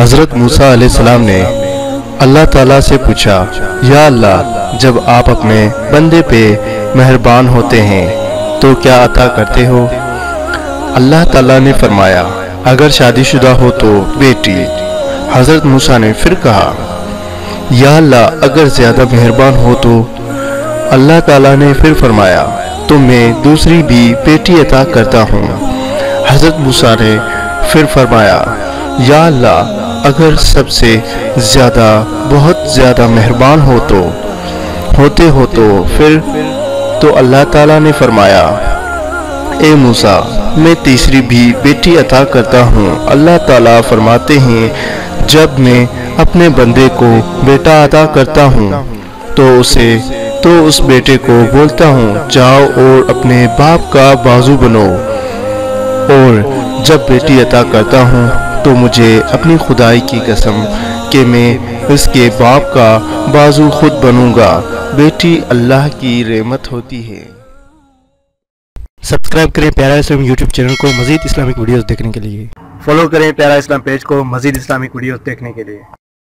हजरत मूसा अलैहिस्सलाम ने अल्लाह ताला से पूछा, या अल्लाह, जब आप अपने बंदे पे मेहरबान होते हैं तो क्या अता करते हो? अल्लाह ताला ने फरमाया, अगर शादीशुदा हो तो बेटी। हजरत मूसा ने फिर कहा, या अल्लाह, अगर ज़्यादा मेहरबान हो तो? अल्लाह ताला ने फिर फरमाया, तो मैं दूसरी भी बेटी अता करता हूँ। हजरत मूसा ने फिर फरमाया, या अल्लाह, अगर सबसे ज़्यादा बहुत ज़्यादा मेहरबान हो तो फिर तो अल्लाह ताला ने फरमाया, ए मूसा, मैं तीसरी भी बेटी अता करता हूँ। अल्लाह ताला फरमाते हैं, जब मैं अपने बंदे को बेटा अता करता हूँ तो उस बेटे को बोलता हूँ, जाओ और अपने बाप का बाजू बनो, और जब बेटी अता करता हूँ तो मुझे अपनी खुदाई की कसम कि मैं इसके बाप का बाजू खुद बनूँगा। बेटी अल्लाह की रहमत होती है। सब्सक्राइब करें प्यारा इस्लाम यूट्यूब चैनल को मजीद इस्लामिक वीडियोस देखने के लिए। फॉलो करें प्यारा इस्लाम पेज को मजीद इस्लामिक वीडियोस देखने के लिए।